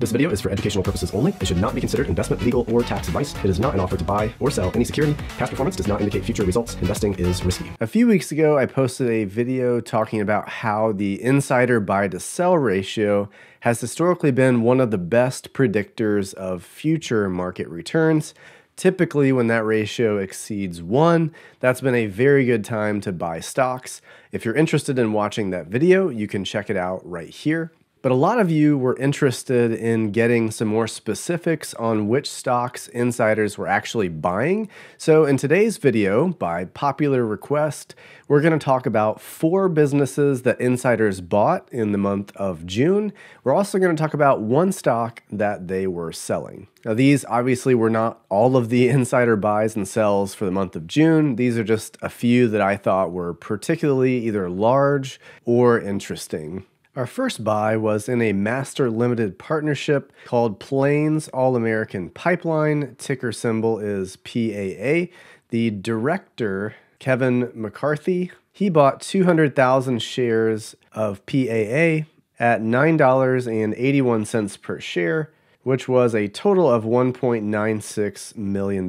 This video is for educational purposes only. It should not be considered investment, legal, or tax advice. It is not an offer to buy or sell any security. Past performance does not indicate future results. Investing is risky. A few weeks ago, I posted a video talking about how the insider buy to sell ratio has historically been one of the best predictors of future market returns. Typically, when that ratio exceeds 1, that's been a very good time to buy stocks. If you're interested in watching that video, you can check it out right here. But a lot of you were interested in getting some more specifics on which stocks insiders were actually buying. So in today's video, by popular request, we're going to talk about 4 businesses that insiders bought in the month of June. We're also going to talk about 1 stock that they were selling. Now, these obviously were not all of the insider buys and sells for the month of June. These are just a few that I thought were particularly either large or interesting. Our first buy was in a master limited partnership called Plains All American Pipeline. Ticker symbol is PAA. The director, Kevin McCarthy, he bought 200,000 shares of PAA at $9.81 per share, which was a total of $1.96 million.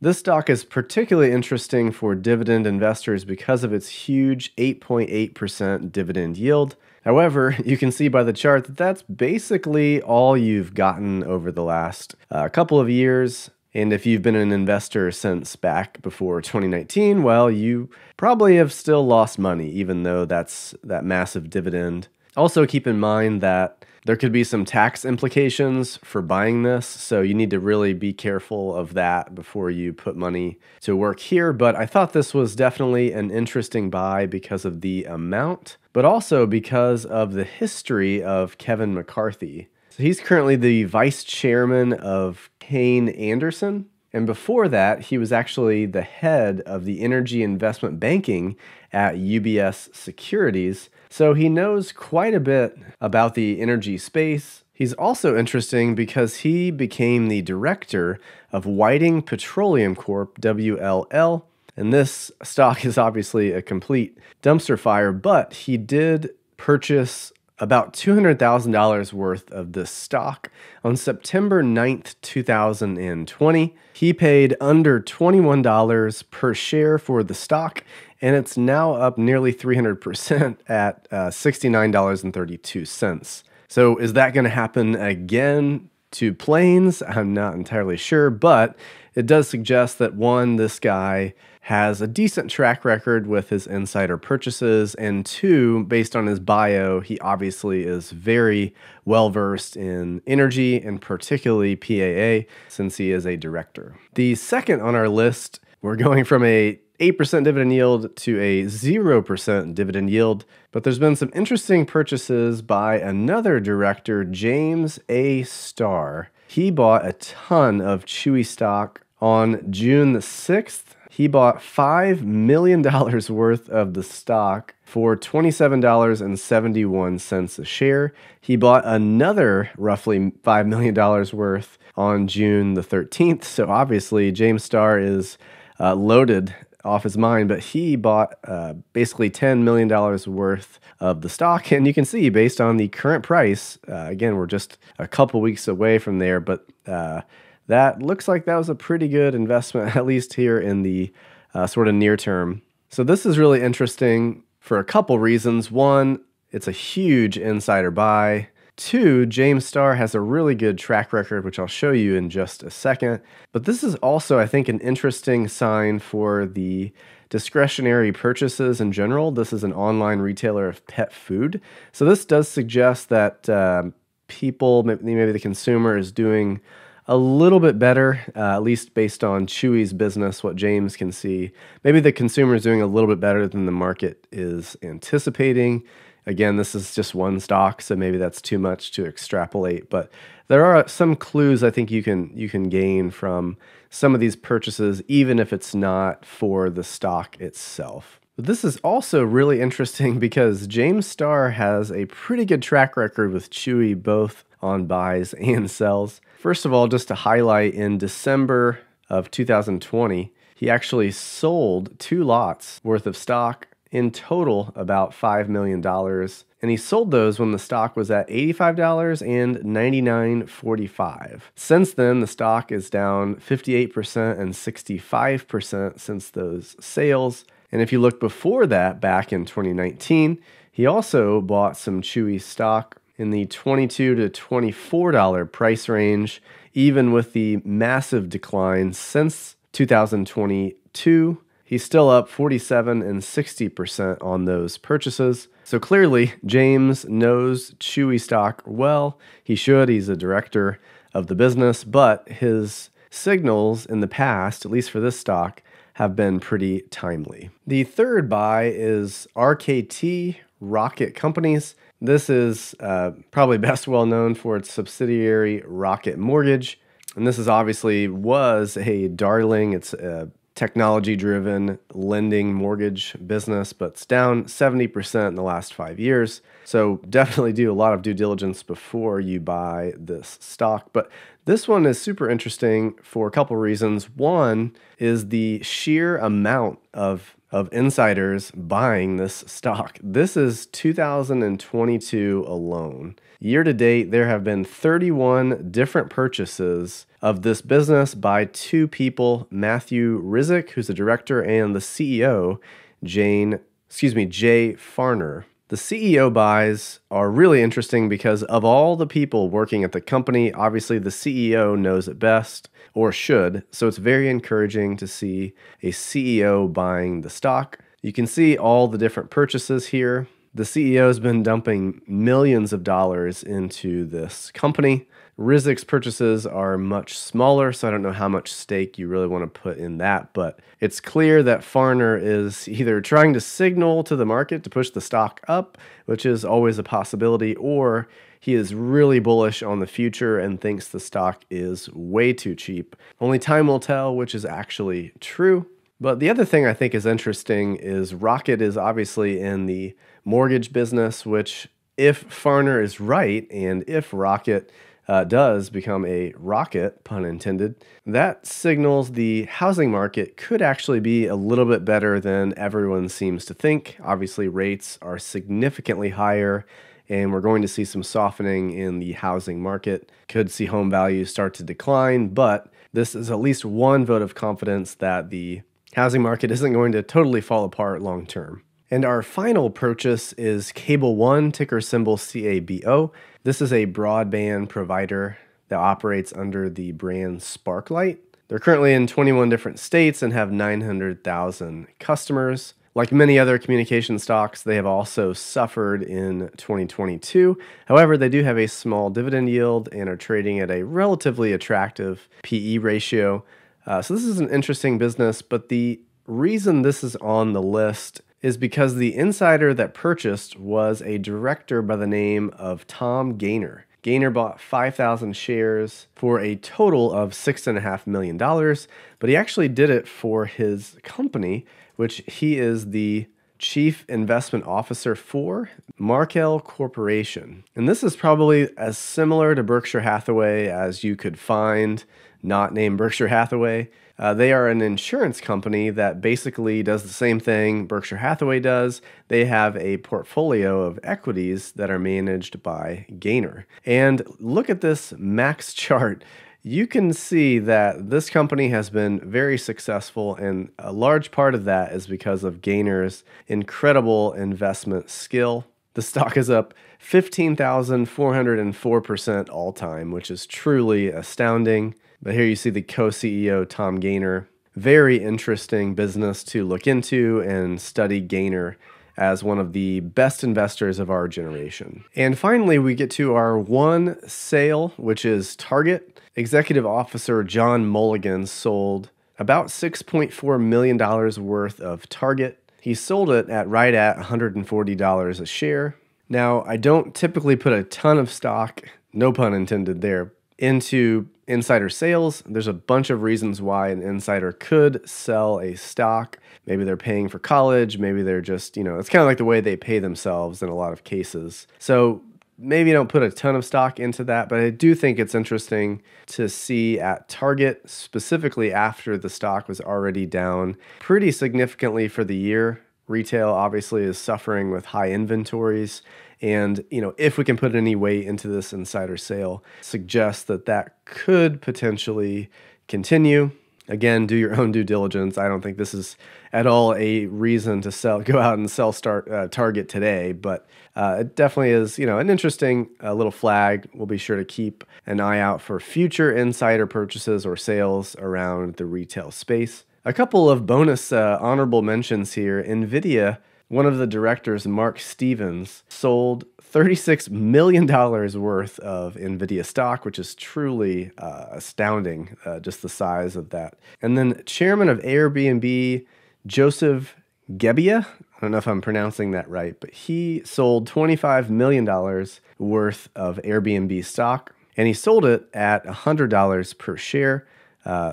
This stock is particularly interesting for dividend investors because of its huge 8.8% dividend yield. However, you can see by the chart that that's basically all you've gotten over the last couple of years. And if you've been an investor since back before 2019, well, you probably have still lost money, even though that's that massive dividend. Also, keep in mind that there could be some tax implications for buying this, so you need to really be careful of that before you put money to work here. But I thought this was definitely an interesting buy because of the amount, but also because of the history of Kevin McCarthy. So he's currently the vice chairman of Kane Anderson. And before that, he was actually the head of the energy investment banking at UBS Securities. So he knows quite a bit about the energy space. He's also interesting because he became the director of Whiting Petroleum Corp, WLL. And this stock is obviously a complete dumpster fire, but he did purchase about $200,000 worth of this stock on September 9th, 2020. He paid under $21 per share for the stock, and it's now up nearly 300% at $69.32. So is that going to happen again to Plains? I'm not entirely sure, but it does suggest that, one, this guy has a decent track record with his insider purchases, and 2, based on his bio, he obviously is very well-versed in energy, and particularly PAA, since he is a director. The second on our list, we're going from a 8% dividend yield to a 0% dividend yield, but there's been some interesting purchases by another director, James A. Starr. He bought a ton of Chewy stock on June the 6th. He bought $5 million worth of the stock for $27.71 a share. He bought another roughly $5 million worth on June the 13th. So obviously James Starr is loaded off his mind, but he bought basically $10 million worth of the stock. And you can see based on the current price, again, we're just a couple weeks away from there, but that looks like that was a pretty good investment, at least here in the sort of near term. So this is really interesting for a couple reasons. One, it's a huge insider buy. 2, James Starr has a really good track record, which I'll show you in just a second. But this is also, I think, an interesting sign for the discretionary purchases in general. This is an online retailer of pet food. So this does suggest that people, maybe the consumer, is doing a little bit better, at least based on Chewy's business, what James can see. Maybe the consumer is doing a little bit better than the market is anticipating. Again, this is just one stock, so maybe that's too much to extrapolate, but there are some clues I think you can gain from some of these purchases, even if it's not for the stock itself. But this is also really interesting because James Starr has a pretty good track record with Chewy, both on buys and sells. First of all, just to highlight, in December of 2020, he actually sold 2 lots worth of stock in total about $5 million. And he sold those when the stock was at $85 and $99.45. Since then, the stock is down 58% and 65% since those sales. And if you look before that, back in 2019, he also bought some Chewy stock in the $22 to $24 price range, even with the massive decline since 2022. He's still up 47 and 60% on those purchases. So clearly, James knows Chewy stock well. He should. He's a director of the business, but his signals in the past, at least for this stock, have been pretty timely. The third buy is RKT, Rocket Companies. This is probably best well known for its subsidiary Rocket Mortgage. And this is obviously was a darling. It's a technology-driven lending mortgage business, but it's down 70% in the last 5 years. So definitely do a lot of due diligence before you buy this stock. But this one is super interesting for a couple reasons. One is the sheer amount of insiders buying this stock. This is 2022 alone. Year to date, there have been 31 different purchases of this business by two people, Matthew Rizik, who's the director, and the CEO, Jay Farner. The CEO buys are really interesting because of all the people working at the company, obviously the CEO knows it best, or should, so it's very encouraging to see a CEO buying the stock. You can see all the different purchases here. The CEO has been dumping millions of dollars into this company. Rizik's purchases are much smaller, so I don't know how much stake you really want to put in that, but it's clear that Farner is either trying to signal to the market to push the stock up, which is always a possibility, or he is really bullish on the future and thinks the stock is way too cheap. Only time will tell, which is actually true. But the other thing I think is interesting is Rocket is obviously in the mortgage business, which if Farner is right, and if Rocket does become a rocket, pun intended, that signals the housing market could actually be a little bit better than everyone seems to think. Obviously, rates are significantly higher, and we're going to see some softening in the housing market. Could see home values start to decline, but this is at least one vote of confidence that the housing market isn't going to totally fall apart long term. And our final purchase is Cable One, ticker symbol CABO. This is a broadband provider that operates under the brand Sparklight. They're currently in 21 different states and have 900,000 customers. Like many other communication stocks, they have also suffered in 2022. However, they do have a small dividend yield and are trading at a relatively attractive PE ratio. So this is an interesting business, but the reason this is on the list is because the insider that purchased was a director by the name of Tom Gayner. Gayner bought 5,000 shares for a total of $6.5 million, but he actually did it for his company, which he is the chief investment officer for, Markel Corporation. And this is probably as similar to Berkshire Hathaway as you could find, not named Berkshire Hathaway. They are an insurance company that basically does the same thing Berkshire Hathaway does. They have a portfolio of equities that are managed by Gayner. And look at this max chart. You can see that this company has been very successful, and a large part of that is because of Gayner's incredible investment skill. The stock is up 15,404% all time, which is truly astounding. But here you see the co-CEO, Tom Gayner. Very interesting business to look into and study Gayner as one of the best investors of our generation. And finally, we get to our one sale, which is Target. Executive Officer John Mulligan sold about $6.4 million worth of Target. He sold it at right at $140 a share. Now, I don't typically put a ton of stock, no pun intended there, into insider sales. There's a bunch of reasons why an insider could sell a stock. Maybe they're paying for college, maybe they're just, it's kind of like the way they pay themselves in a lot of cases. So maybe don't put a ton of stock into that, but I do think it's interesting to see at Target, specifically after the stock was already down pretty significantly for the year. Retail obviously is suffering with high inventories. And, you know, if we can put any weight into this insider sale, suggest that that could potentially continue. Again, do your own due diligence. I don't think this is at all a reason to sell, go out and sell Target today, but it definitely is, you know, an interesting little flag. We'll be sure to keep an eye out for future insider purchases or sales around the retail space. A couple of bonus honorable mentions here. NVIDIA, one of the directors, Mark Stevens, sold $36 million worth of NVIDIA stock, which is truly astounding, just the size of that. And then chairman of Airbnb, Joseph Gebbia, I don't know if I'm pronouncing that right, but he sold $25 million worth of Airbnb stock, and he sold it at $100 per share,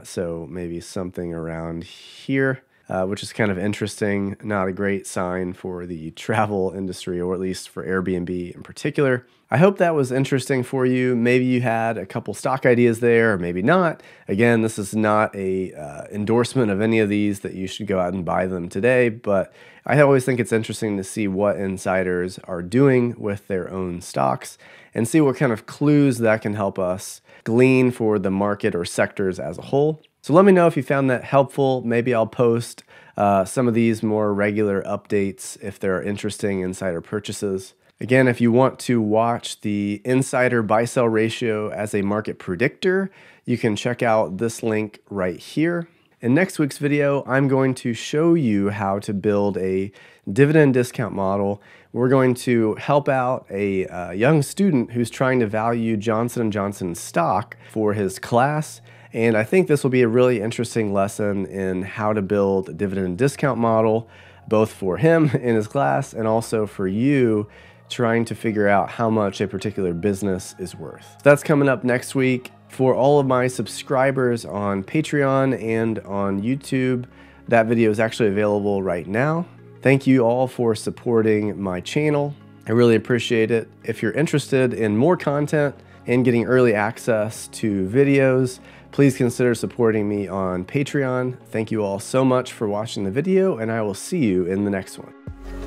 so maybe something around here. Which is kind of interesting, not a great sign for the travel industry, or at least for Airbnb in particular. I hope that was interesting for you. Maybe you had a couple stock ideas there, or maybe not. Again, this is not a endorsement of any of these that you should go out and buy them today, but I always think it's interesting to see what insiders are doing with their own stocks and see what kind of clues that can help us glean for the market or sectors as a whole. So let me know if you found that helpful. Maybe I'll post some of these more regular updates if there are interesting insider purchases. Again, if you want to watch the insider buy-sell ratio as a market predictor, you can check out this link right here. In next week's video, I'm going to show you how to build a dividend discount model. We're going to help out a young student who's trying to value Johnson & Johnson stock for his class. And I think this will be a really interesting lesson in how to build a dividend discount model, both for him in his class and also for you trying to figure out how much a particular business is worth. So that's coming up next week. For all of my subscribers on Patreon and on YouTube, that video is actually available right now. Thank you all for supporting my channel. I really appreciate it. If you're interested in more content and getting early access to videos, please consider supporting me on Patreon. Thank you all so much for watching the video, and I will see you in the next one.